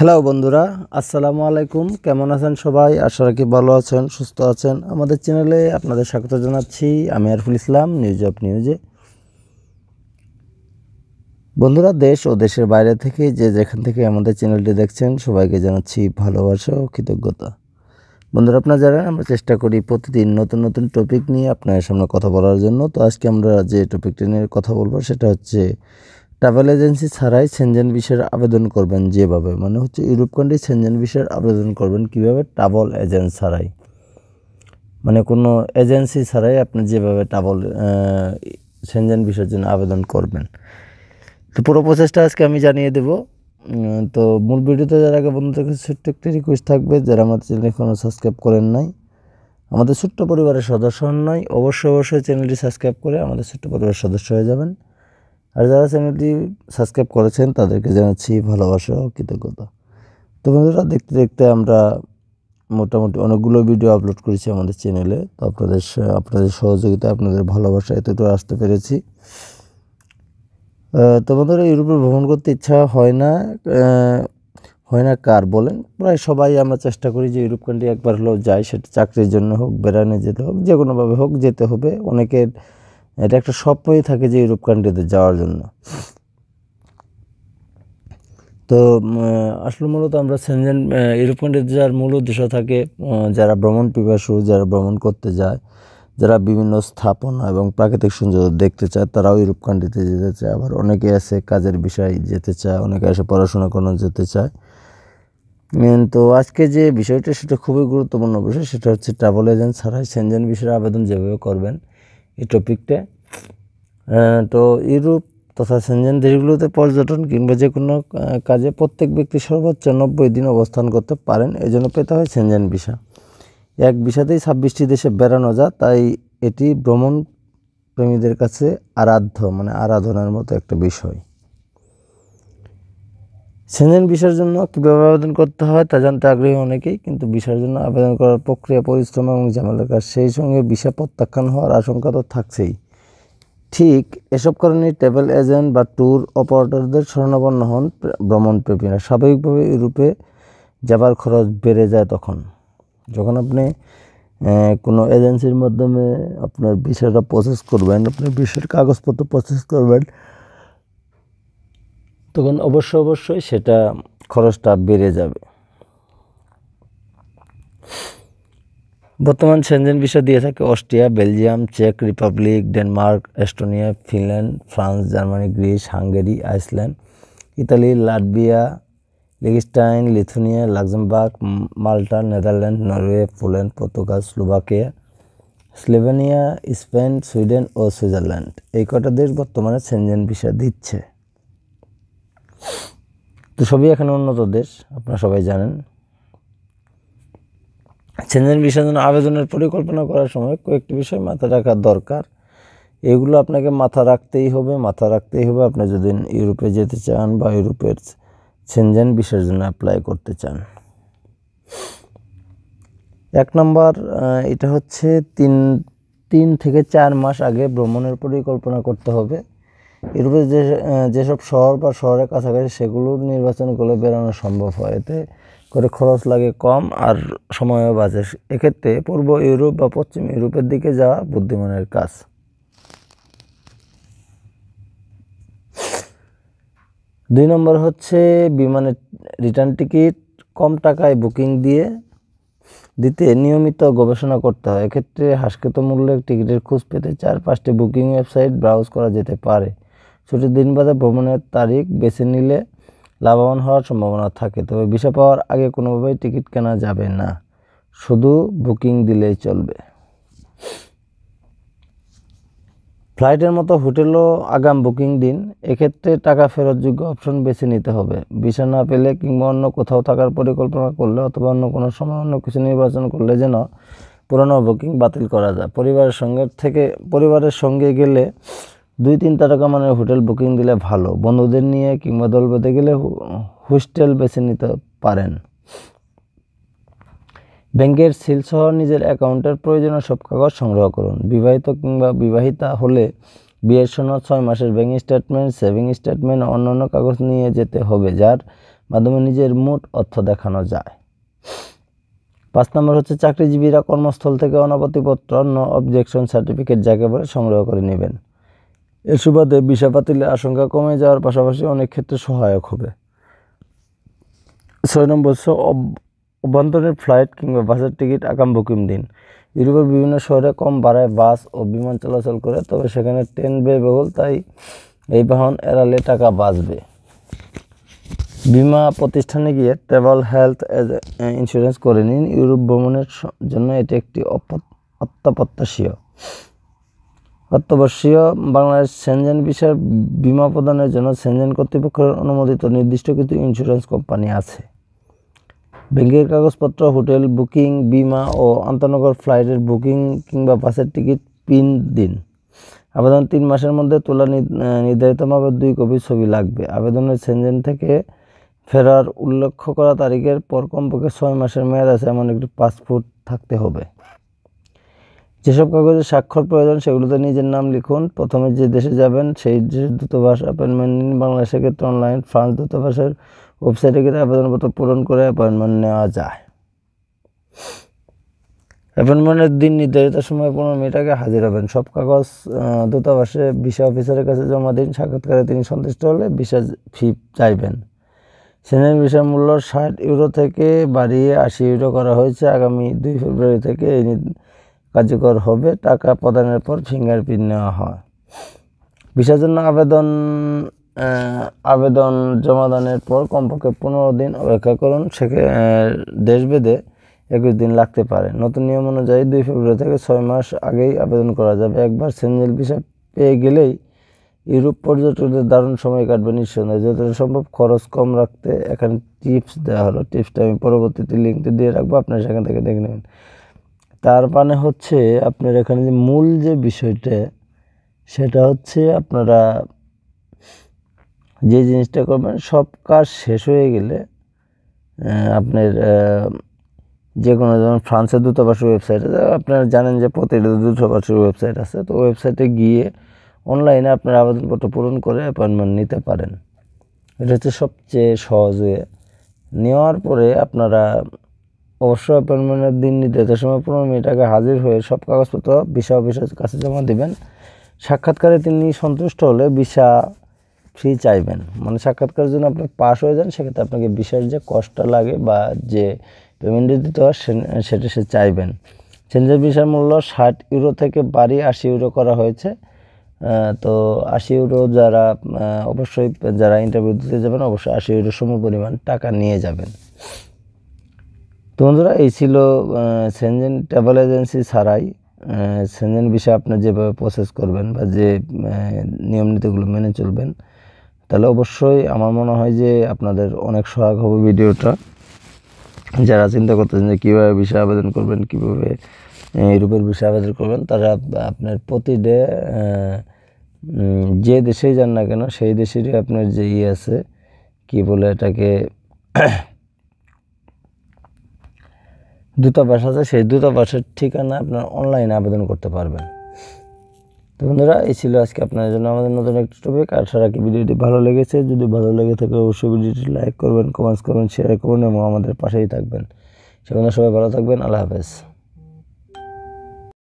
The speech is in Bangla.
হ্যালো বন্ধুরা আসসালামু আলাইকুম কেমন আছেন সবাই আশা রাখি ভালো আছেন সুস্থ আছেন আমাদের চ্যানেলে আপনাদের স্বাগত জানাচ্ছি আমি আরিফুল ইসলাম নিউজ অফ নিউজে বন্ধুরা দেশ ও দেশের বাইরে থেকে যে যেখান থেকে আমাদের চ্যানেলটি দেখছেন সবাইকে জানাচ্ছি ভালোবাসা ও কৃতজ্ঞতা বন্ধুরা আপনারা জানেন আমরা চেষ্টা করি প্রতিদিন নতুন নতুন টপিক নিয়ে আপনাদের সামনে কথা বলার জন্য তো আজকে আমরা যে টপিকটি নিয়ে কথা বলবো সেটা হচ্ছে ट्रैवल एजेंसी छाड़ाई शेंगेन विषय आवेदन करबें जेभावे माने होच्छे यूरोप कान्ट्री शेंगेन विषय आवेदन करबें किभावे ट्रैवल एजेंट छाड़ाई माने कोनो एजेंसी छाड़ाई आपनि जेभावे ट्रैवल शेंगेन विषय जोन्नो आवेदन करबें तो पुरो प्रसेसटा आजके आमि जानिये देब तो मूल भिडियोते जार आगे बंधुदेर काछे ছোট্ট একটা রিকোয়েস্ট থাকবে যারা আমাদের চ্যানেল এখনো সাবস্ক্রাইব করেন নাই আমাদের ছোট্ট পরিবারের সদস্য হন নাই অবশ্যই অবশ্যই চ্যানেলটি সাবস্ক্রাইব করে আমাদের ছোট্ট পরিবারের সদস্য হয়ে যাবেন আর যারা চ্যানেলটি সাবস্ক্রাইব করেছেন তাদেরকে জানাচ্ছি ভালোবাসা ও কৃতজ্ঞতা তো বন্ধুরা দেখতে দেখতে আমরা মোটামুটি অনেকগুলো ভিডিও আপলোড করেছি আমাদের চ্যানেলে তো আপনাদের সহযোগিতা আপনাদের ভালোবাসা এতটুকু আসতে পেরেছি তো বন্ধুরা ইউরোপে ভ্রমণ করতে ইচ্ছা হয় না কার বলেন প্রায় সবাই আমরা চেষ্টা করি যে ইউরোপ কান্ট্রি একবার হলেও যাই সেটা চাকরির জন্য হোক বেড়ানো যেতে হোক যে কোনোভাবে হোক যেতে হবে অনেকের এটা একটা স্বপ্নই থাকে যে ইউরোপ কান্ট্রিতে যাওয়ার জন্য তো আসলে মূলত আমরা সেনজেন ইউরোপ কান্ট্রিতে যাওয়ার মূল উদ্দেশ্য থাকে যারা ভ্রমণ পিপাসু যারা ভ্রমণ করতে যায় যারা বিভিন্ন স্থাপনা এবং প্রাকৃতিক সৌন্দর্য দেখতে চায় তারাও ইউরোপ কান্ট্রিতে যেতে চায় আবার অনেকে আছে কাজের বিষয়ে যেতে চায় অনেকে আছে পড়াশোনা করার যেতে চায় তো আজকে যে বিষয়টা সেটা খুবই গুরুত্বপূর্ণ বিষয় সেটা হচ্ছে ট্রাভেল এজেন্ট ছাড়াই সেনজেন বিষয়ে আবেদন যেভাবে করবেন এই টপিকটা তো ইউরোপ তথা সেনজেন দেশগুলোতে পর্যটন কিংবা যে কোনো কাজে প্রত্যেক ব্যক্তি সর্বোচ্চ 90 দিন অবস্থান করতে পারেন এজন্য পেতে হয় সেনজেন ভিসা এক ভিসাতেই 26টি দেশে বেড়ানো যায় তাই এটি ভ্রমণ প্রেমীদের কাছে আরাধ্য মানে আরাধনার মতো একটা বিষয় সেনজেন ভিসার জন্য কীভাবে আবেদন করতে হয় তা জানতে আগ্রহী অনেকেই কিন্তু ভিসার জন্য আবেদন করার প্রক্রিয়া পরিশ্রম এবং ঝামেলার কাজ সেই সঙ্গে ভিসা প্রত্যাখ্যান হওয়ার আশঙ্কা তো থাকছেই ঠিক এসব কারণে ট্রাভেল এজেন্ট বা ট্যুর অপারেটরদের শরণাপন্ন হন ভ্রমণপ্রেমীরা স্বাভাবিকভাবে ইউরোপে যাবার খরচ বেড়ে যায় যখন আপনি কোনো এজেন্সির মাধ্যমে আপনার ভিসাটা প্রসেস করবেন আপনার ভিসার কাগজপত্র প্রসেস করবেন তখন অবশ্যই সেটা খরচটা বেড়ে যাবে বর্তমান সেনজেন ভিসা দিয়ে থাকে অস্ট্রিয়া বেলজিয়াম চেক Republic Denmark Estonia Finland France Germany Greece Hungary Iceland Italy Latvia Liechtenstein Lithuania Luxembourg Malta Netherland Norway Poland Portugal Slovakia Slovenia Spain Sweden ও সুইজারল্যান্ড এই কটা দেশ বর্তমানে সেনজেন ভিসা দিচ্ছে তো সবই এখানে উন্নত দেশ আপনারা সবাই জানেন সেনজেন ভিসার জন্য আবেদনের পরিকল্পনা করার সময় কয়েকটি বিষয় মাথায় রাখা দরকার এগুলো আপনাকে মাথা রাখতেই হবে আপনি যদি ইউরোপে যেতে চান বা ইউরোপের সেনজেন ভিসার জন্য অ্যাপ্লাই করতে চান এক নম্বর এটা হচ্ছে তিন থেকে চার মাস আগে ভ্রমণের পরিকল্পনা করতে হবে ইউরোপের যেসব শহর বা শহরের কাছাকাছি সেগুলো নির্বাচন করলে বেড়ানো সম্ভব হয় এতে করে খরচ লাগে কম আর সময়ও বাঁচে এক্ষেত্রে পূর্ব ইউরোপ বা পশ্চিম ইউরোপের দিকে যাওয়া বুদ্ধিমানের কাজ দুই নম্বর হচ্ছে বিমানের রিটার্ন টিকিট কম টাকায় বুকিং দিতে নিয়মিত গবেষণা করতে হয় এক্ষেত্রে হাস্যকর মূল্যের টিকিটের খোঁজ পেতে 4-5টি বুকিং ওয়েবসাইট ব্রাউজ করা যেতে পারে ছুটির দিন বাদে ভ্রমণের তারিখ বেছে নিলে লাভবান হওয়ার সম্ভাবনা থাকে তবে ভিসা পাওয়ার আগে কোনোভাবেই টিকিট কেনা যাবে না শুধু বুকিং দিলেই চলবে ফ্লাইটের মতো হোটেলও আগাম বুকিং দিন এক্ষেত্রে টাকা ফেরতযোগ্য অপশন বেছে নিতে হবে ভিসা না পেলে কিংবা অন্য কোথাও থাকার পরিকল্পনা করলে অথবা অন্য কোনো সময় অন্য কিছু নির্বাচন করলে যেন পুরনো বুকিং বাতিল করা যায় পরিবারের সঙ্গে গেলে 2-3 টাকা মানের হোটেল বুকিং দিলে ভালো বন্ধুদের নিয়ে কিংবা দল বেঁধে গেলে হোস্টেল বেছে নিতে পারেন ব্যাংকের সিল সহ নিজের অ্যাকাউন্টের প্রয়োজনীয় সব কাগজ সংগ্রহ করুন বিবাহিত কিংবা বিবাহিতা হলে বিয়ের সনদ 6 মাসের ব্যাংক স্টেটমেন্ট সেভিং স্টেটমেন্ট অন্যান্য কাগজ নিয়ে যেতে হবে যার माध्यमे निजेर मोट अर्थ देखानो जाए। पाँच नम्बर होच्छे चाकरिजीवीरा कर्मस्थल थेके अनुमतिपत्र नो अबजेक्शन सार्टिफिकेट जाके बले संग्रह करे नेबेन। एर सुबादे भिसा बातिलेर आशंका कमे जाओयार पाशापाशि अनेक क्षेत्रे सहायक होबे। छय नम्बर छो अभ्यंतरीण फ्लाइट किंबा बासेर टिकिट आगाम बुकिंग दिन। यूरोपेर विभिन्न शहरे कम भाड़ाय बास और विमान चलाचल करे, तबे सेखाने ट्रेन व्ययबहुल, ताई एई बाहन एड़ाले टाका बाँचबे। बीमा प्रतिष्ठाने गিয়ে ट्रैवल हेल्थ इंश्योरेंस करे निन। यूरोप भ्रमणेर जन्य एटी एकटी अत्यावश्यक। बांग्लादेश शेंजेन विषय बीमा प्रदानेर जन्य शेंजेन कर्तृपक्षेर अनुमोदित निर्दिष्टकृत इंश्योरेंस कोम्पानी आछे। बैंकेर कागजपत्र, होटेल बुकिंग, बीमा और आंतरनगर फ्लाइटेर बुकिंग किंबा बासेर टिकिट पिन दिन। आवेदन 3 मासेर मध्य तोला निर्धारित मापे 2 कपि छवि लागबे। आवेदनेर शेंजेन थेके ফেরার উল্লেখ করা তারিখের পর কমপক্ষে 6 মাসের মেয়াদ আছে এমন একটি পাসপোর্ট থাকতে হবে। যেসব কাগজে স্বাক্ষর প্রয়োজন সেগুলোতে নিজের নাম লিখুন। প্রথমে যে দেশে যাবেন সেই দেশের দূতাবাস অ্যাপয়েন্টমেন্ট নিন। বাংলাদেশের ক্ষেত্রে অনলাইন ফ্রান্স দূতাবাসের ওয়েবসাইটে গিয়ে আবেদনপত্র পূরণ করে অ্যাপয়েন্টমেন্ট নেওয়া যায়। অ্যাপয়েন্টমেন্টের দিন নির্ধারিত সময়ে 15 মিনিট আগে হাজির হবেন। সব কাগজ দূতাবাসে ভিসা অফিসারের কাছে জমা দিন। সাক্ষাৎকারে তিনি সন্তুষ্ট হলে ভিসা ফি চাইবেন। সেনের ভিসার মূল্য 60 ইউরো থেকে বাড়িয়ে 80 ইউরো করা হয়েছে। আগামী 2 ফেব্রুয়ারি থেকে এই কার্যকর হবে। টাকা প্রদানের পর ফিঙ্গারপ্রিন্ট নেওয়া হয়। ভিসার জন্য আবেদন জমাদানের পর কমপক্ষে 15 দিন অপেক্ষা করুন। দেশভেদে 21 দিন লাগতে পারে। নতুন নিয়ম অনুযায়ী 2 ফেব্রুয়ারি থেকে 6 মাস আগেই আবেদন করা যাবে। একবার সেনজেল ভিসা পেয়ে গেলেই ইউরোপ পর্যটকদের দারুণ সময় কাটবে নিঃসন্দেহে। যতটা সম্ভব খরচ কম রাখতে এখানে টিপস দেওয়া হলো। টিপসটা আমি পরবর্তীতে লিঙ্কটি দিয়ে রাখবো, আপনারা সেখান থেকে দেখে নেবেন। তার মানে হচ্ছে আপনার এখানে যে মূল যে বিষয়টা সেটা হচ্ছে আপনারা যে জিনিসটা করবেন, সব কাজ শেষ হয়ে গেলে আপনার যে কোনো, যেমন ফ্রান্সের দূতাবাসের ওয়েবসাইট আছে, আপনারা জানেন যে প্রতিটা দূতাবাসের ওয়েবসাইট আছে, তো ওয়েবসাইটে গিয়ে অনলাইনে আপনার আবেদনপত্র পূরণ করে অ্যাপয়েন্টমেন্ট নিতে পারেন। এটা হচ্ছে সবচেয়ে সহজ হয়ে। নেওয়ার পরে আপনারা অবশ্য অ্যাপয়েন্টমেন্টের দিন নির্ধারিত সময় 15 মিনিট আগে হাজির হয়ে সব কাগজপত্র ভিসা অফিসের কাছে জমা দেবেন। সাক্ষাৎকারে তিনি সন্তুষ্ট হলে ভিসা ফ্রি চাইবেন। মানে সাক্ষাৎকারের জন্য আপনি পাস হয়ে যান, সেক্ষেত্রে আপনাকে ভিসার যে কষ্টটা লাগে বা যে পেমেন্ট দিতে হয় সেটা সে চাইবেন। চেঞ্জের ভিসার মূল্য 60 ইউরো থেকে বাড়িয়ে 80 ইউরো করা হয়েছে। তো 80 ইউরো যারা অবশ্যই যারা ইন্টারভিউ দিতে যাবেন অবশ্যই 80 ইউরো সমপরিমাণ টাকা নিয়ে যাবেন। তো বন্ধুরা, এই ছিল সেনজেন ট্রাভেল এজেন্সি ছাড়াই সেনজেন বিষয়ে আপনি যেভাবে প্রসেস করবেন বা যে নিয়ম নীতিগুলো মেনে চলবেন, তাহলে অবশ্যই আমার মনে হয় যে আপনাদের অনেক সহায়ক হবে ভিডিওটা। যারা চিন্তা করতেছেন যে কীভাবে বিষয়ে আবেদন করবেন, কীভাবে ইউরোপের ভিসা আবেদন করবেন, তারা আপনার প্রতি ডে যে দেশেই যান না কেন সেই দেশেরই আপনার যে ইয়ে আছে, কী বলে এটাকে, দূতাবাস আছে, সেই দূতাবাসের ঠিকানা আপনার অনলাইনে আবেদন করতে পারবেন। তো বন্ধুরা, এই ছিল আজকে আপনার জন্য আমাদের নতুন একটা টপিক। আশা রাখি ভিডিওটি ভালো লেগেছে। যদি ভালো লেগে থাকে অবশ্যই ভিডিওটি লাইক করবেন, কমেন্টস করবেন, শেয়ার করবেন এবং আমাদের পাশেই থাকবেন। সেখানে সবাই ভালো থাকবেন। আল্লাহ হাফেজ।